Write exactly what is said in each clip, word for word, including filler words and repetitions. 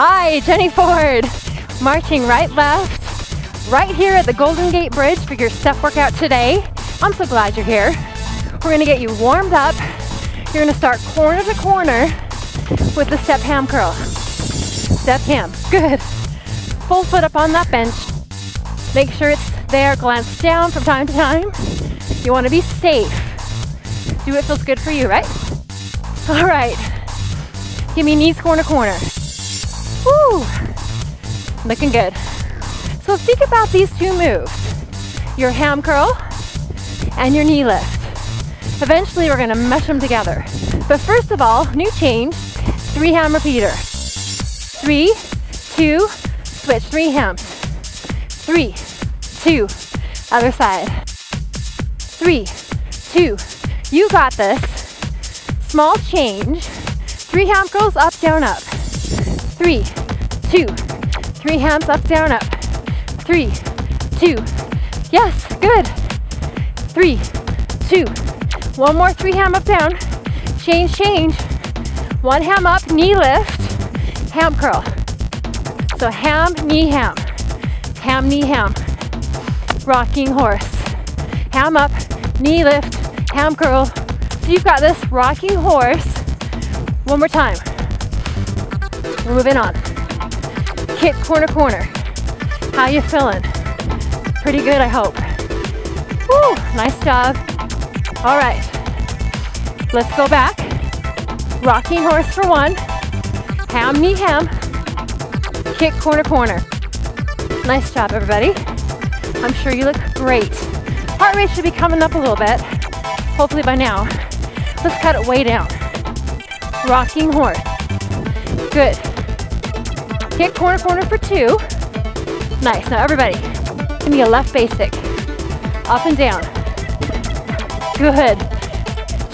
Hi, Jenny Ford. Marching right left, right here at the Golden Gate Bridge for your step workout today. I'm so glad you're here. We're gonna get you warmed up. You're gonna start corner to corner with the step ham curl. Step ham, good. Full foot up on that bench. Make sure it's there, glance down from time to time. You wanna be safe. Do what feels good for you, right? All right, give me knees corner corner. Woo, looking good. So think about these two moves, your ham curl and your knee lift. Eventually we're gonna mesh them together. But first of all, new change, three ham repeater. Three, two, switch, three hams. Three, two, other side. Three, two, you got this. Small change, three ham curls up, down, up. Three, two, three hams up, down, up. Three, two, yes, good. Three, two, one more three ham up down, change, change. One ham up, knee lift, ham curl. So ham, knee, ham, ham, knee, ham. Rocking horse, ham up, knee lift, ham curl. So you've got this, rocking horse. One more time. We're moving on. Kick corner, corner. How you feeling? Pretty good, I hope. Woo, nice job. All right, let's go back. Rocking horse for one. Ham, knee, ham. Kick, corner, corner. Nice job, everybody. I'm sure you look great. Heart rate should be coming up a little bit, hopefully by now. Let's cut it way down. Rocking horse. Good. Kick, corner, corner for two. Nice, now everybody, give me a left basic. Up and down. Good.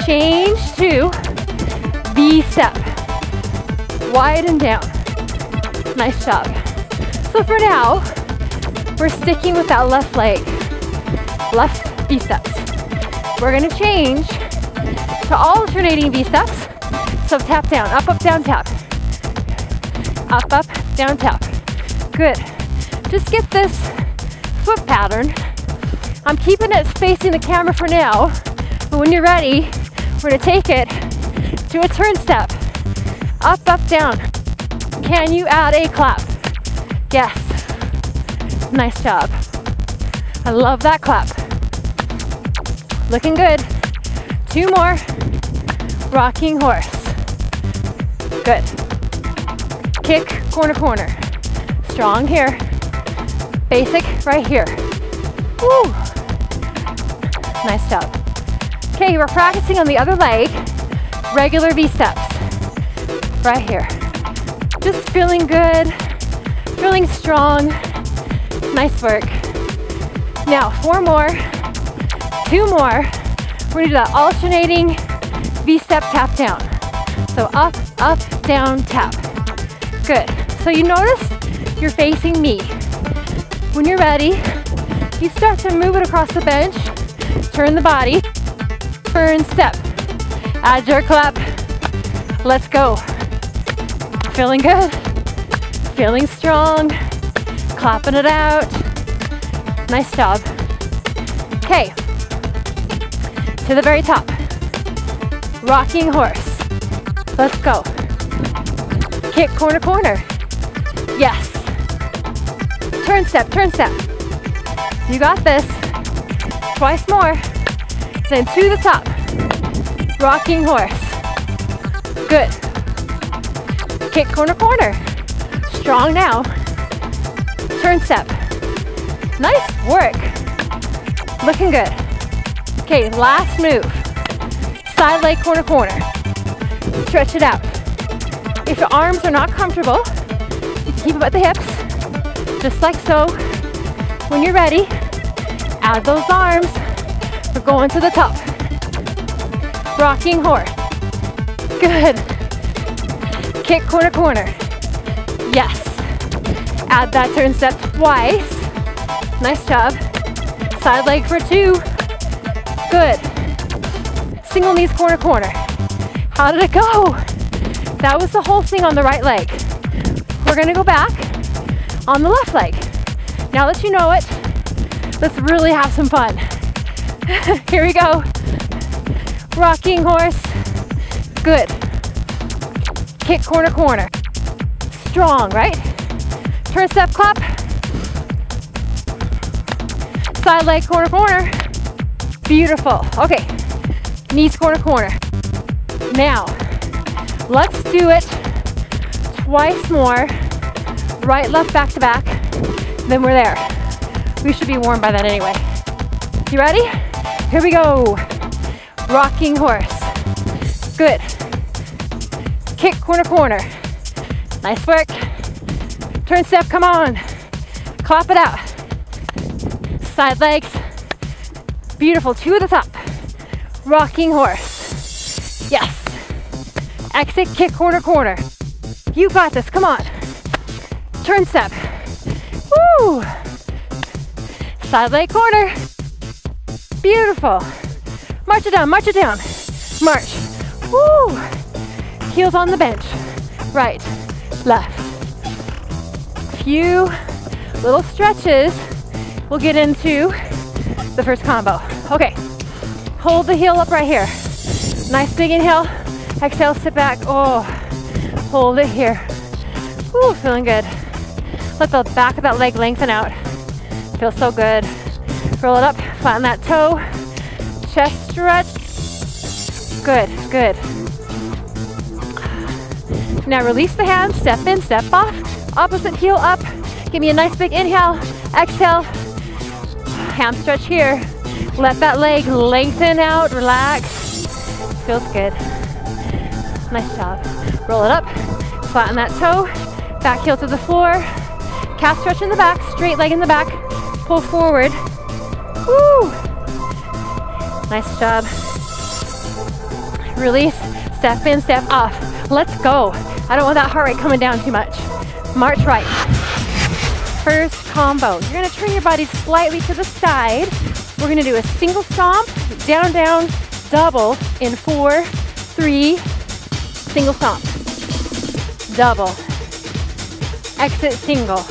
Change to V step. Wide and down. Nice job. So for now, we're sticking with that left leg. Left V steps. We're gonna change to alternating V steps. So tap down, up, up, down, tap. Up, up, down, tap. Good. Just get this foot pattern. I'm keeping it facing the camera for now. But when you're ready, we're gonna take it to a turn step. Up, up, down. Can you add a clap? Yes. Nice job. I love that clap. Looking good. Two more. Rocking horse. Good. Kick, corner, corner. Strong here. Basic right here. Woo. Nice job. Okay, we're practicing on the other leg, regular V steps, right here. Just feeling good, feeling strong, nice work. Now, four more, two more. We're gonna do that alternating V step tap down. So up, up, down, tap. Good, so you notice you're facing me. When you're ready, you start to move it across the bench, turn the body, turn step. Add your clap. Let's go. Feeling good. Feeling strong. Clapping it out. Nice job. Okay. To the very top. Rocking horse. Let's go. Kick corner corner. Yes. Turn step, turn step. You got this. Twice more. Then to the top. Rocking horse. Good. Kick corner corner. Strong now. Turn step. Nice work. Looking good. Okay, last move. Side leg corner corner. Stretch it out. If your arms are not comfortable, you can keep them at the hips. Just like so. When you're ready, add those arms. We're going to the top. Rocking horse. Good. Kick corner corner. Yes. Add that turn step twice. Nice job. Side leg for two. Good. Single knees corner corner. How did it go? That was the whole thing on the right leg. We're We're gonna go back on the left leg. Now that you know it, let's really have some fun. Here we go. Rocking horse. Good. Kick corner, corner. Strong, right? Turn, step, clap. Side leg, corner, corner. Beautiful. Okay. Knees, corner, corner. Now, let's do it twice more. Right, left, back to back. Then we're there. We should be warm by then anyway. You ready? Here we go. Rocking horse. Good. Kick, corner, corner. Nice work. Turn, step, come on. Clap it out. Side legs. Beautiful, two to the top. Rocking horse. Yes. Exit, kick, corner, corner. You got this, come on. Turn, step. Woo! Side leg, corner. Beautiful. March it down, march it down. March. Woo! Heels on the bench. Right, left. A few little stretches. We'll get into the first combo. Okay. Hold the heel up right here. Nice big inhale. Exhale, sit back. Oh, hold it here. Ooh, feeling good. Let the back of that leg lengthen out. Feels so good. Roll it up, flatten that toe. Chest stretch. Good, good. Now release the hands, step in, step off. Opposite heel up. Give me a nice big inhale, exhale. Ham stretch here. Let that leg lengthen out, relax. Feels good. Nice job. Roll it up, flatten that toe. Back heel to the floor. Calf stretch in the back, straight leg in the back. Pull forward. Woo! Nice job. Release, step in, step off. Let's go. I don't want that heart rate coming down too much. March right. First combo. You're gonna turn your body slightly to the side. We're gonna do a single stomp, down, down, double in four, three, single stomp, double, exit single,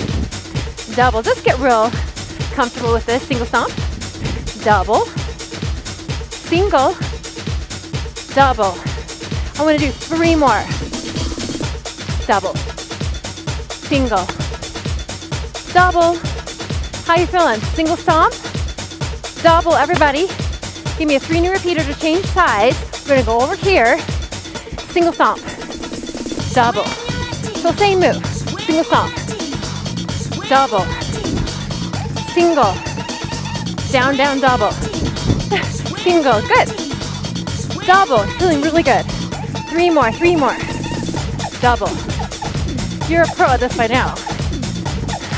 double. Just get real comfortable with this. Single stomp, double, single, double. I'm gonna do three more. Double, single, double. How you feeling? Single stomp, double, everybody. Give me a three knee repeater to change sides. We're gonna go over here. Single stomp, double. So same move, single stomp, double, single, down, down, double, single, good, double, feeling really good. Three more, three more, double. You're a pro at this by now.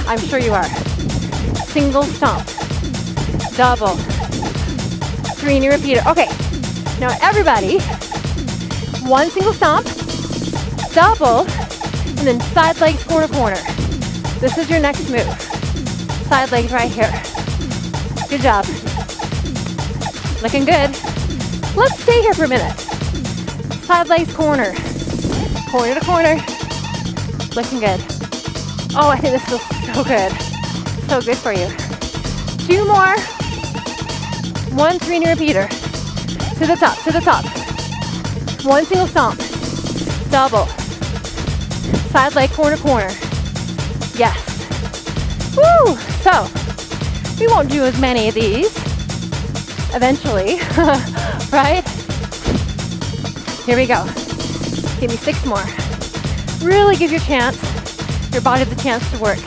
I'm sure you are. Single stomp, double, three knee repeater. Okay, now everybody, one single stomp, double, and then side legs, corner, corner. This is your next move. Side legs right here. Good job. Looking good. Let's stay here for a minute. Side legs, corner. Corner to corner. Looking good. Oh, I think this feels so good. So good for you. Two more. One three knee repeater. To the top, to the top. One single stomp, double, side leg, corner, corner. Yes. Woo! So, we won't do as many of these eventually, right? Here we go. Give me six more. Really give your chance, your body the chance to work.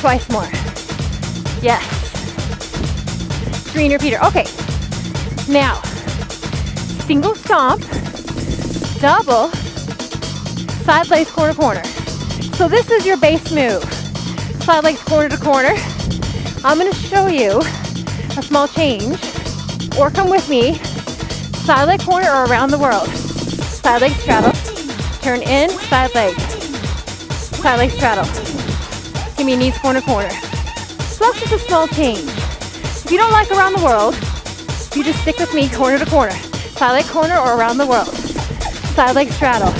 Twice more. Yes. Three-knee repeater. Okay. Now, single stomp, double, side legs, corner, corner. So this is your base move. Side legs, corner to corner. I'm gonna show you a small change, or come with me, side leg, corner, or around the world. Side leg, straddle, turn in, side leg, side leg, straddle. Give me knees, corner, corner. So that's just a small change. If you don't like around the world, you just stick with me, corner to corner. Side leg corner or around the world. Side leg straddle.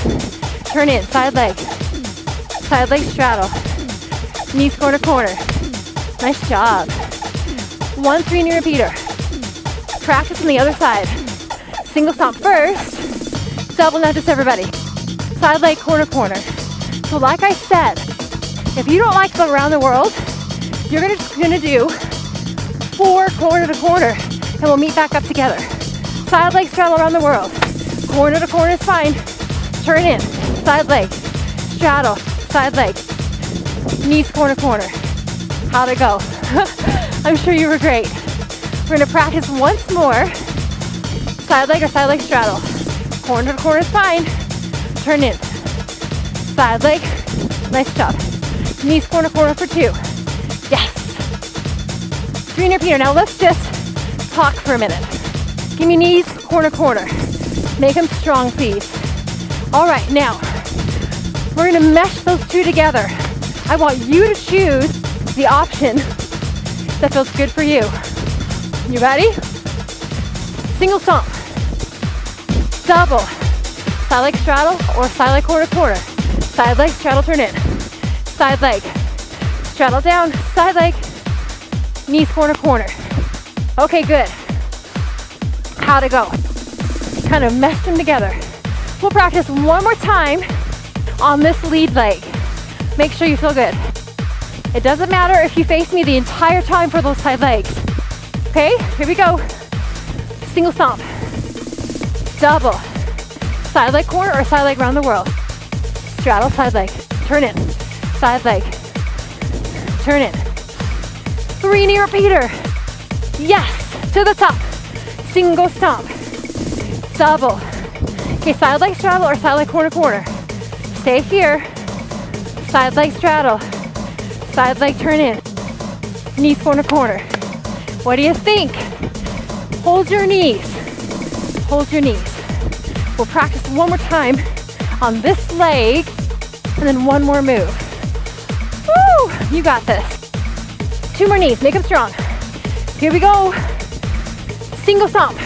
Turn in, side leg. Side leg straddle. Knees quarter corner. Nice job. One three knee repeater. Practice on the other side. Single stomp first. Double nudges everybody. Side leg quarter corner. So like I said, if you don't like to go around the world, you're gonna, just gonna do four corner to corner and we'll meet back up together. Side leg straddle around the world. Corner to corner is fine. Turn in, side leg, straddle, side leg, knees corner corner. How'd it go? I'm sure you were great. We're gonna practice once more. Side leg or side leg straddle. Corner to corner is fine. Turn in, side leg, nice job. Knees corner corner for two. Yes. Three knee repeater. Now let's just talk for a minute. Give me knees corner corner. Make them strong, please. All right, now, we're gonna mesh those two together. I want you to choose the option that feels good for you. You ready? Single stomp, double, side leg straddle or side leg quarter quarter. Side leg, straddle, turn in. Side leg, straddle down, side leg, knees corner corner. Okay, good. How'd it go? Kind of mesh them together. We'll practice one more time on this lead leg. Make sure you feel good. It doesn't matter if you face me the entire time for those side legs. Okay, here we go. Single stomp, double, side leg corner or side leg round the world. Straddle, side leg, turn in, side leg, turn in. Three knee repeater. Yes, to the top. Single stomp, double. Okay, side leg straddle or side leg corner corner. Stay here. Side leg straddle. Side leg turn in. Knees corner corner. What do you think? Hold your knees. Hold your knees. We'll practice one more time on this leg and then one more move. Woo! You got this. Two more knees. Make them strong. Here we go. Single stomp.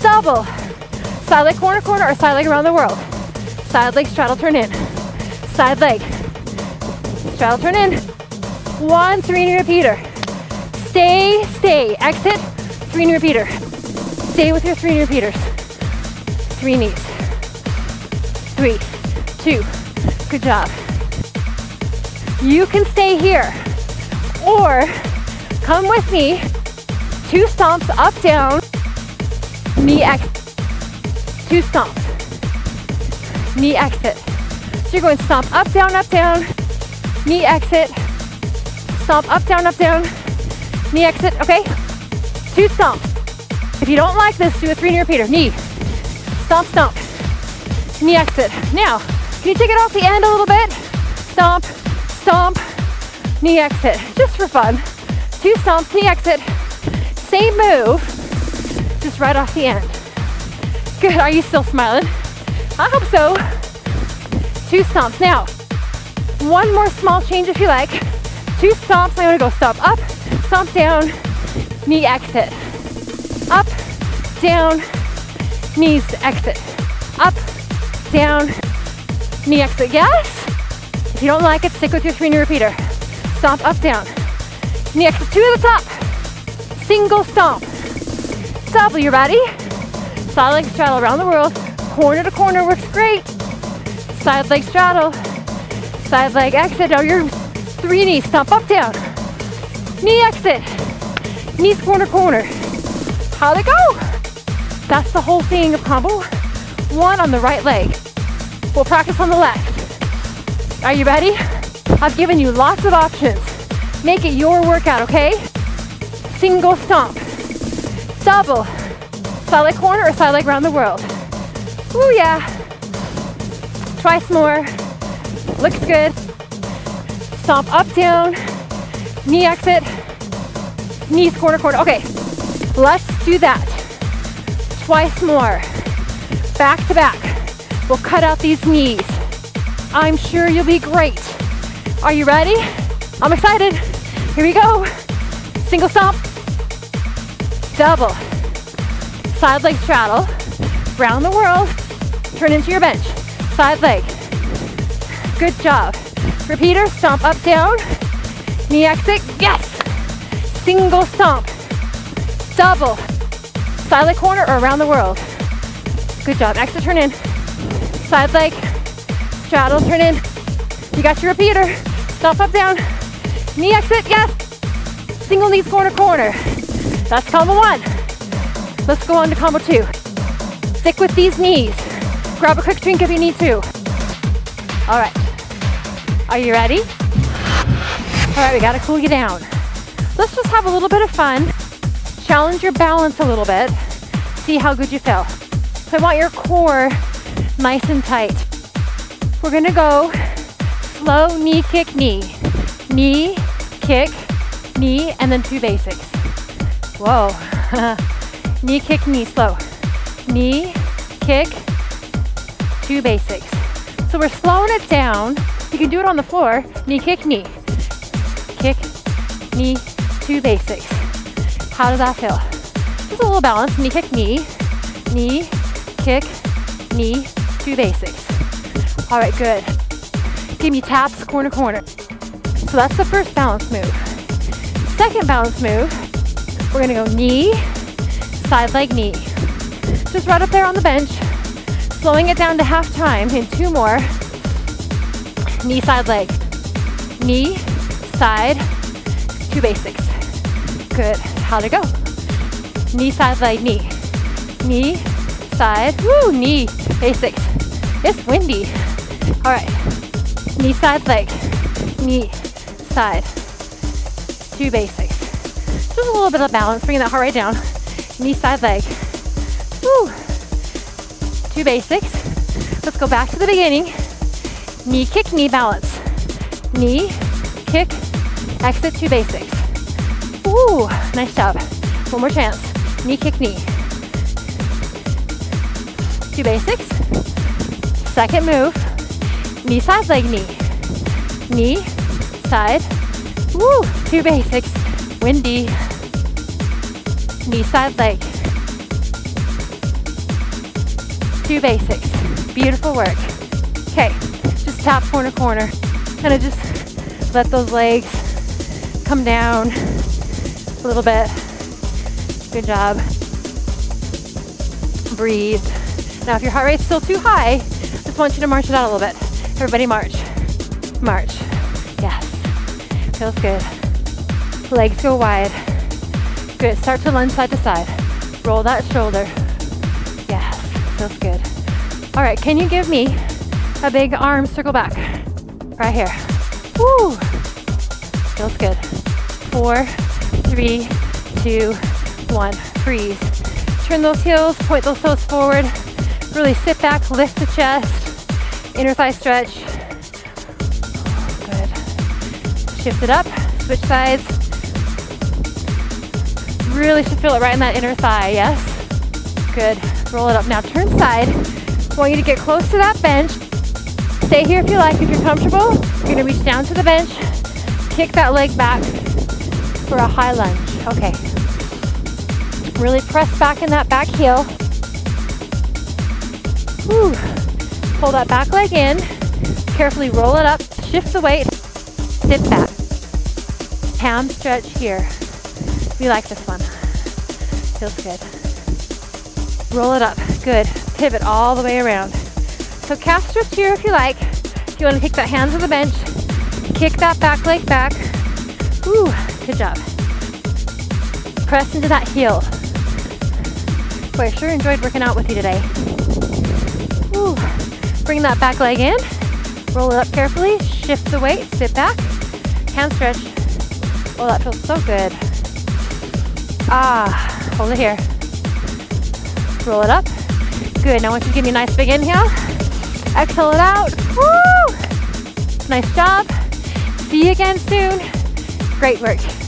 Double. Side leg corner corner or side leg around the world. Side leg straddle turn in. Side leg. Straddle turn in. One three knee repeater. Stay, stay. Exit. Three knee repeater. Stay with your three knee repeaters. Three knees. Three, two. Good job. You can stay here or come with me. Two stomps up down. Knee exit. Two stomps, knee exit. So you're going stomp up, down, up, down, knee exit, stomp up, down, up, down, knee exit, okay? Two stomps. If you don't like this, do a three knee repeater. Knee, stomp, stomp, knee exit. Now, can you take it off the end a little bit? Stomp, stomp, knee exit, just for fun. Two stomps, knee exit, same move, just right off the end. Good, are you still smiling? I hope so. Two stomps. Now, one more small change if you like. Two stomps, I'm gonna go stomp up, stomp down, knee exit. Up, down, knees exit. Up, down, knee exit, yes? If you don't like it, stick with your three knee repeater. Stomp up, down, knee exit, two to the top. Single stomp, double, you ready? Side leg straddle around the world. Corner to corner works great. Side leg straddle. Side leg exit. Now your three knees. Stomp up, down. Knee exit. Knees corner, corner. How'd it go? That's the whole thing of combo one on the right leg. We'll practice on the left. Are you ready? I've given you lots of options. Make it your workout, okay? Single stomp. Double. Side leg corner or side leg round the world. Ooh yeah. Twice more. Looks good. Stomp up, down. Knee exit. Knees corner, corner. Okay. Let's do that. Twice more. Back to back. We'll cut out these knees. I'm sure you'll be great. Are you ready? I'm excited. Here we go. Single stomp. Double. Side leg straddle, round the world, turn into your bench. Side leg, Good job. Repeater, stomp up, down. Knee exit, yes. Single stomp. Double. Side leg corner or around the world. Good job. Exit, turn in. Side leg, straddle, turn in. You got your repeater. Stomp up, down. Knee exit, yes. Single knees, corner, corner. That's combo one. Let's go on to combo two. Stick with these knees. Grab a quick drink if you need to. All right. Are you ready? All right, we gotta cool you down. Let's just have a little bit of fun. Challenge your balance a little bit. See how good you feel. So I want your core nice and tight. We're gonna go slow knee, kick, knee. Knee, kick, knee, and then two basics. Whoa. Knee, kick, knee, slow. Knee, kick, two basics. So we're slowing it down. You can do it on the floor. Knee, kick, knee. Kick, knee, two basics. How does that feel? Just a little balance. Knee, kick, knee. Knee, kick, knee, two basics. All right, good. Give me taps, corner, corner. So that's the first balance move. Second balance move, we're gonna go knee, side leg, knee. Just right up there on the bench, slowing it down to half time in two more. Knee, side, leg. Knee, side, two basics. Good, how'd it go? Knee, side, leg, knee. Knee, side, woo, knee, basics. It's windy. All right, knee, side, leg. Knee, side, two basics. Just a little bit of balance, bringing that heart rate down. Knee, side, leg. Woo. Two basics. Let's go back to the beginning. Knee, kick, knee, balance. Knee, kick, exit, two basics. Ooh, nice job. One more chance. Knee, kick, knee. Two basics. Second move. Knee, side, leg, knee. Knee, side. Woo, two basics. Windy. Knee, side, leg. Two basics. Beautiful work. Okay, just tap corner, corner. Kind of just let those legs come down a little bit. Good job. Breathe. Now if your heart rate's still too high, just want you to march it out a little bit. Everybody march. March. Yes. Feels good. Legs go wide. Good. Start to lunge side to side. Roll that shoulder. Feels good. All right, can you give me a big arm circle back? Right here. Woo! Feels good. Four, three, two, one. Freeze. Turn those heels, point those toes forward. Really sit back, lift the chest. Inner thigh stretch. Good. Shift it up, switch sides. Really should feel it right in that inner thigh, yes? Good. Roll it up. Now turn side. Want you to get close to that bench. Stay here if you like. If you're comfortable, you're gonna reach down to the bench, kick that leg back for a high lunge. Okay. Really press back in that back heel. Whew. Pull that back leg in. Carefully roll it up. Shift the weight. Sit back. Ham stretch here. We like this one. Feels good. Roll it up, good. Pivot all the way around. So calf stretch here if you like. If you wanna kick that hand to the bench, kick that back leg back. Ooh, good job. Press into that heel. Boy, I sure enjoyed working out with you today. Ooh, bring that back leg in, roll it up carefully, shift the weight, sit back, hand stretch. Oh, that feels so good. Ah, hold it here. Roll it up. Good, now I want you to give me a nice big inhale. Exhale it out. Woo! Nice job. See you again soon. Great work.